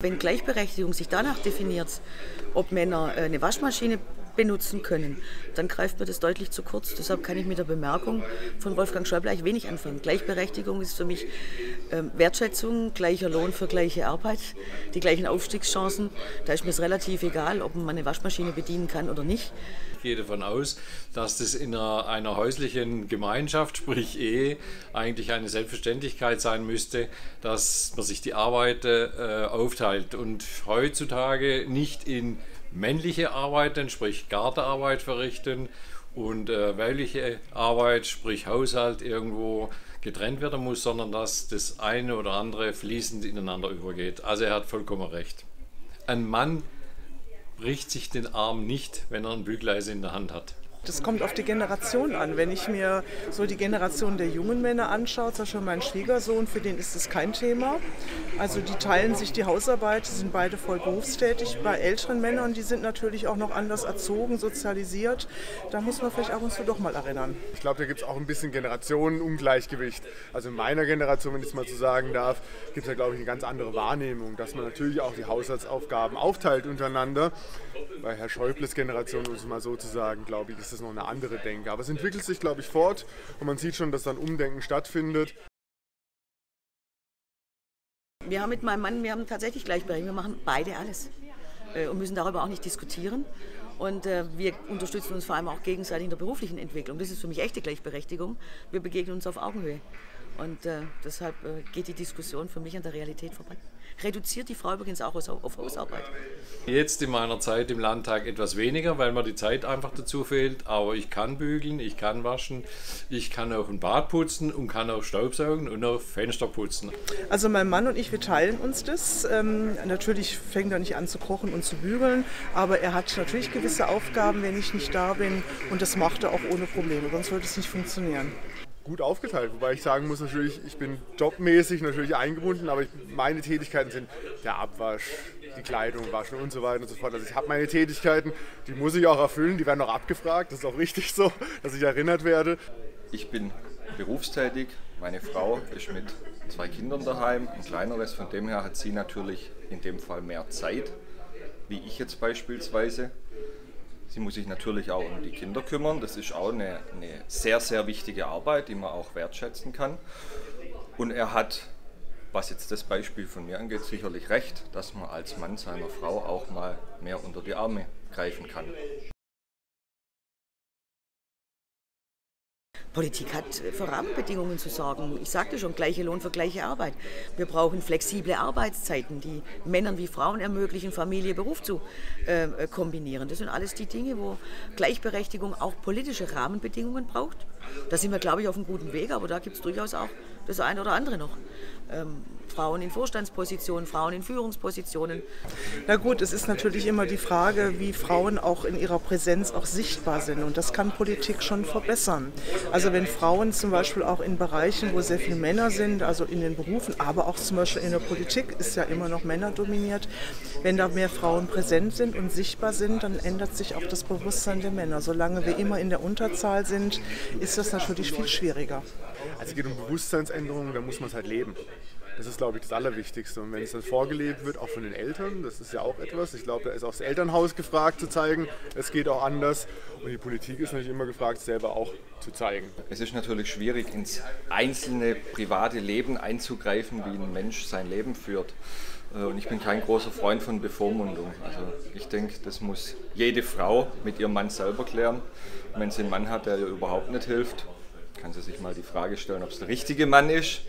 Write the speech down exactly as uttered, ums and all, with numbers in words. Wenn Gleichberechtigung sich danach definiert, ob Männer eine Waschmaschine benutzen können, dann greift mir das deutlich zu kurz. Deshalb kann ich mit der Bemerkung von Wolfgang Schäuble eigentlich wenig anfangen. Gleichberechtigung ist für mich Wertschätzung, gleicher Lohn für gleiche Arbeit, die gleichen Aufstiegschancen. Da ist mir es relativ egal, ob man eine Waschmaschine bedienen kann oder nicht. Ich gehe davon aus, dass das in einer, einer häuslichen Gemeinschaft, sprich Ehe, eigentlich eine Selbstverständlichkeit sein müsste, dass man sich die Arbeit äh, aufteilt. Und heutzutage nicht in männliche Arbeiten, sprich Gartenarbeit verrichten und äh, weibliche Arbeit, sprich Haushalt irgendwo getrennt werden muss, sondern dass das eine oder andere fließend ineinander übergeht. Also er hat vollkommen recht. Ein Mann bricht sich den Arm nicht, wenn er ein Bügeleisen in der Hand hat. Das kommt auf die Generation an. Wenn ich mir so die Generation der jungen Männer anschaue, zum Beispiel mein Schwiegersohn, für den ist das kein Thema. Also die teilen sich die Hausarbeit, die sind beide voll berufstätig. Bei älteren Männern, die sind natürlich auch noch anders erzogen, sozialisiert. Da muss man vielleicht ab und zu doch mal erinnern. Ich glaube, da gibt es auch ein bisschen Generationenungleichgewicht. Also in meiner Generation, wenn ich es mal so sagen darf, gibt es da, glaube ich, eine ganz andere Wahrnehmung, dass man natürlich auch die Haushaltsaufgaben aufteilt untereinander. Bei Herr Schäubles Generation, um es mal so zu sagen, glaube ich, ist das noch eine andere Denke. Aber es entwickelt sich, glaube ich, fort und man sieht schon, dass dann Umdenken stattfindet. Wir haben mit meinem Mann, wir haben tatsächlich Gleichberechtigung, wir machen beide alles und müssen darüber auch nicht diskutieren. Und äh, wir unterstützen uns vor allem auch gegenseitig in der beruflichen Entwicklung. Das ist für mich echte Gleichberechtigung. Wir begegnen uns auf Augenhöhe. Und äh, deshalb äh, geht die Diskussion für mich an der Realität vorbei. Reduziert die Frau übrigens auch aus, auf Hausarbeit. Jetzt in meiner Zeit im Landtag etwas weniger, weil mir die Zeit einfach dazu fehlt. Aber ich kann bügeln, ich kann waschen, ich kann auch ein Bad putzen und kann auch Staubsaugen und auch Fenster putzen. Also mein Mann und ich, wir teilen uns das. Ähm, natürlich fängt er nicht an zu kochen und zu bügeln, aber er hat natürlich gewisse Aufgaben, wenn ich nicht da bin, und das macht er auch ohne Probleme, sonst würde es nicht funktionieren. Gut aufgeteilt, wobei ich sagen muss natürlich, ich bin jobmäßig natürlich eingebunden, aber ich, meine Tätigkeiten sind der Abwasch, die Kleidung waschen und so weiter und so fort. Also ich habe meine Tätigkeiten, die muss ich auch erfüllen, die werden auch abgefragt, das ist auch richtig so, dass ich erinnert werde. Ich bin berufstätig, meine Frau ist mit zwei Kindern daheim, ein kleineres, von dem her hat sie natürlich in dem Fall mehr Zeit, wie ich jetzt beispielsweise. Sie muss sich natürlich auch um die Kinder kümmern. Das ist auch eine, eine sehr, sehr wichtige Arbeit, die man auch wertschätzen kann. Und er hat, was jetzt das Beispiel von mir angeht, sicherlich recht, dass man als Mann seiner Frau auch mal mehr unter die Arme greifen kann. Politik hat für Rahmenbedingungen zu sorgen. Ich sagte schon, gleiche Lohn für gleiche Arbeit. Wir brauchen flexible Arbeitszeiten, die Männern wie Frauen ermöglichen, Familie, Beruf zu äh, kombinieren. Das sind alles die Dinge, wo Gleichberechtigung auch politische Rahmenbedingungen braucht. Da sind wir, glaube ich, auf einem guten Weg, aber da gibt es durchaus auch das eine oder andere noch. Ähm, Frauen in Vorstandspositionen, Frauen in Führungspositionen. Na gut, es ist natürlich immer die Frage, wie Frauen auch in ihrer Präsenz auch sichtbar sind. Und das kann Politik schon verbessern. Also wenn Frauen zum Beispiel auch in Bereichen, wo sehr viele Männer sind, also in den Berufen, aber auch zum Beispiel in der Politik, ist ja immer noch männerdominiert, wenn da mehr Frauen präsent sind und sichtbar sind, dann ändert sich auch das Bewusstsein der Männer. Solange wir immer in der Unterzahl sind, ist das natürlich viel schwieriger. Also es geht um Bewusstseinsänderungen, da muss man es halt leben. Das ist, glaube ich, das Allerwichtigste. Und wenn es dann vorgelebt wird, auch von den Eltern, das ist ja auch etwas. Ich glaube, da ist auch das Elternhaus gefragt zu zeigen, es geht auch anders. Und die Politik ist natürlich immer gefragt, selber auch zu zeigen. Es ist natürlich schwierig, ins einzelne private Leben einzugreifen, wie ein Mensch sein Leben führt. Und ich bin kein großer Freund von Bevormundung. Also ich denke, das muss jede Frau mit ihrem Mann selber klären. Und wenn sie einen Mann hat, der ihr überhaupt nicht hilft, kann sie sich mal die Frage stellen, ob es der richtige Mann ist.